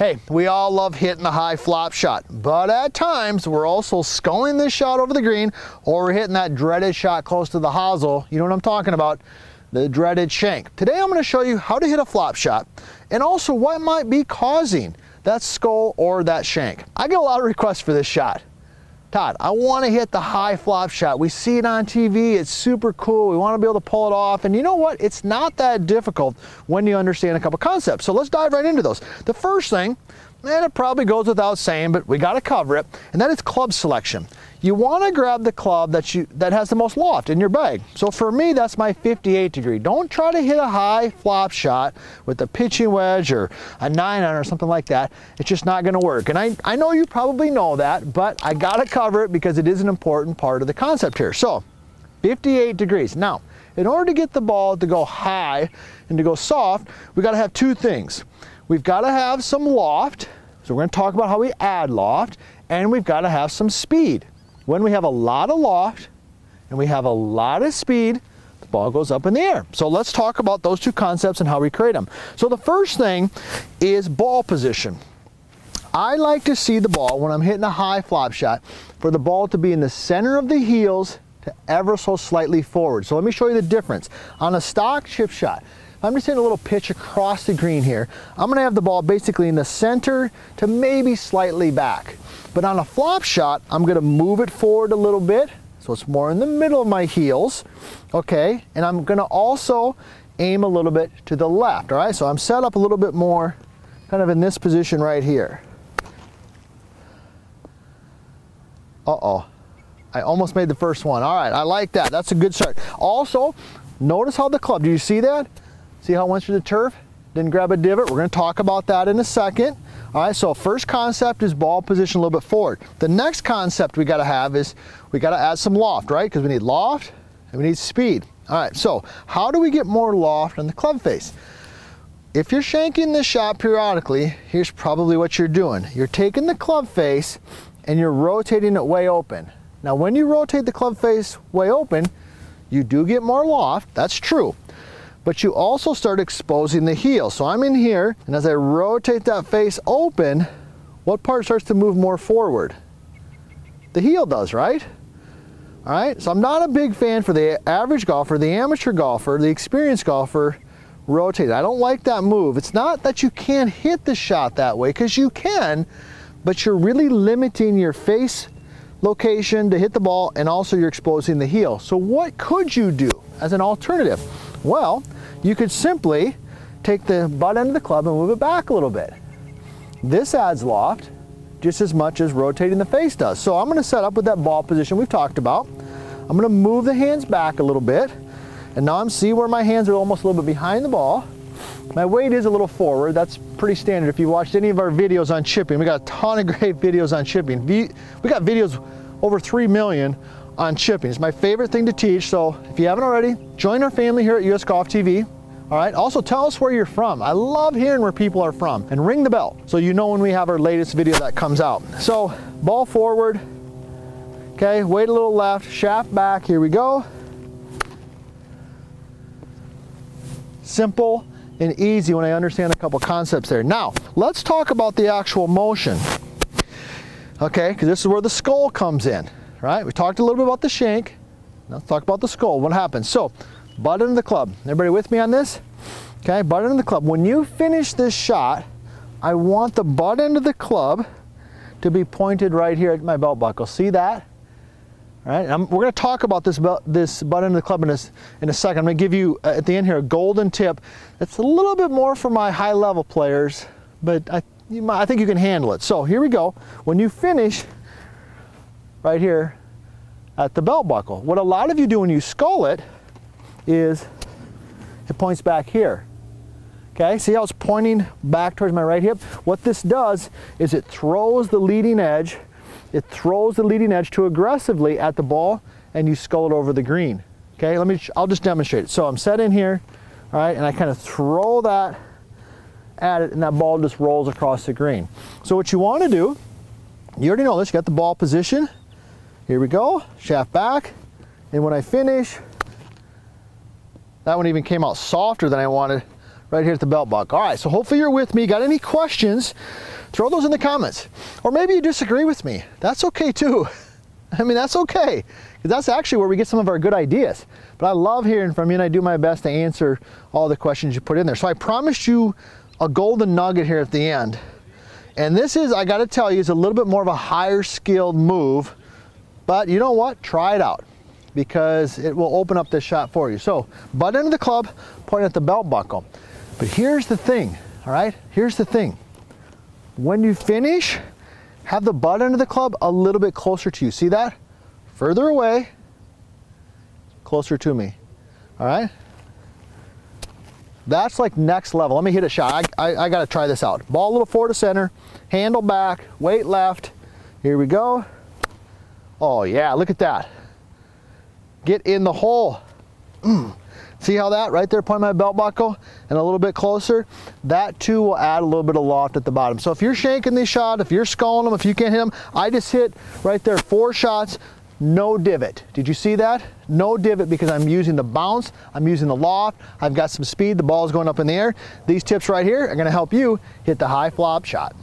Hey, we all love hitting the high flop shot, but at times we're also sculling this shot over the green, or we're hitting that dreaded shot close to the hosel. You know what I'm talking about, the dreaded shank. Today I'm going to show you how to hit a flop shot and also what might be causing that scull or that shank. I get a lot of requests for this shot. Todd, I want to hit the high flop shot. We see it on TV, it's super cool. We want to be able to pull it off. And you know what? It's not that difficult when you understand a couple concepts. So let's dive right into those. The first thing, and it probably goes without saying, but we got to cover it, and that is club selection. You want to grab the club that has the most loft in your bag. So for me, that's my 58 degree. Don't try to hit a high flop shot with a pitching wedge or a 9-iron or something like that. It's just not going to work. And I know you probably know that, but I got to cover it because it is an important part of the concept here. So 58 degrees. Now, in order to get the ball to go high and to go soft, we got to have two things. We've got to have some loft, so we're going to talk about how we add loft, and we've got to have some speed. When we have a lot of loft and we have a lot of speed, the ball goes up in the air. So let's talk about those two concepts and how we create them. So the first thing is ball position. I like to see the ball when I'm hitting a high flop shot for the ball to be in the center of the heels to ever so slightly forward. So let me show you the difference. On a stock chip shot, I'm just hitting a little pitch across the green here. I'm going to have the ball basically in the center to maybe slightly back. But on a flop shot, I'm going to move it forward a little bit, so it's more in the middle of my heels, okay? And I'm going to also aim a little bit to the left, all right? So I'm set up a little bit more kind of in this position right here. Uh-oh. I almost made the first one. All right, I like that. That's a good start. Also, notice how the club, do you see that? See how it went through the turf? Didn't grab a divot. We're going to talk about that in a second. All right, so first concept is ball position a little bit forward. The next concept we got to have is we got to add some loft, right? Because we need loft and we need speed. All right, so how do we get more loft on the club face? If you're shanking this shot periodically, here's probably what you're doing. You're taking the club face and you're rotating it way open. Now, when you rotate the club face way open, you do get more loft. That's true. But you also start exposing the heel. So I'm in here, and as I rotate that face open, what part starts to move more forward? The heel does, right? All right, so I'm not a big fan for the average golfer, the amateur golfer, the experienced golfer, rotating. I don't like that move. It's not that you can't hit the shot that way, because you can, but you're really limiting your face location to hit the ball, and also you're exposing the heel. So what could you do as an alternative? Well, you could simply take the butt end of the club and move it back a little bit. This adds loft just as much as rotating the face does. So I'm going to set up with that ball position we've talked about. I'm going to move the hands back a little bit, and now I'm seeing where my hands are almost a little bit behind the ball. My weight is a little forward. That's pretty standard. If you watched any of our videos on chipping, we got a ton of great videos on chipping. We got videos over 3 million on chipping. It's my favorite thing to teach. So if you haven't already, join our family here at US Golf TV. All right. Also, tell us where you're from. I love hearing where people are from, and ring the bell so you know when we have our latest video that comes out. So ball forward. Okay. Weight a little left, shaft back. Here we go. Simple and easy when I understand a couple concepts there. Now, let's talk about the actual motion, okay? Because this is where the scull comes in, right? We talked a little bit about the shank. Now let's talk about the scull, what happens. So, butt into the club. Everybody with me on this? Okay, butt into the club. When you finish this shot, I want the butt end of the club to be pointed right here at my belt buckle. See that? All right, we're going to talk about this butt end of the club in a second. I'm going to give you, at the end here, a golden tip. It's a little bit more for my high-level players, but I think you can handle it. So here we go. When you finish right here at the belt buckle, what a lot of you do when you scull it is it points back here. Okay, see how it's pointing back towards my right hip? What this does is it throws the leading edge. It throws the leading edge too aggressively at the ball, and you scull it over the green. Okay, I'll just demonstrate it. So I'm set in here, all right, and I kind of throw that at it, and that ball just rolls across the green. So what you want to do, you already know this, you got the ball position. Here we go, shaft back, and when I finish, that one even came out softer than I wanted. right here at the belt buckle. All right, so hopefully you're with me. Got any questions, throw those in the comments. Or maybe you disagree with me. That's okay too. I mean, that's okay. That's actually where we get some of our good ideas. But I love hearing from you, and I do my best to answer all the questions you put in there. So I promised you a golden nugget here at the end. And this is, I gotta tell you, is a little bit more of a higher skilled move. But you know what? Try it out, because it will open up this shot for you. So butt end of the club, point at the belt buckle. But here's the thing, all right? Here's the thing. When you finish, have the butt end of the club a little bit closer to you. See that? Further away, closer to me, all right? That's like next level. Let me hit a shot. I gotta try this out. Ball a little forward to center, handle back, weight left. Here we go. Oh yeah, look at that. Get in the hole. See how that right there, point my belt buckle and a little bit closer. That too will add a little bit of loft at the bottom. So if you're shanking these shots, if you're sculling them, if you can't hit them, I just hit right there 4 shots, no divot. Did you see that? No divot, because I'm using the bounce, I'm using the loft, I've got some speed, the ball's going up in the air. These tips right here are gonna help you hit the high flop shot.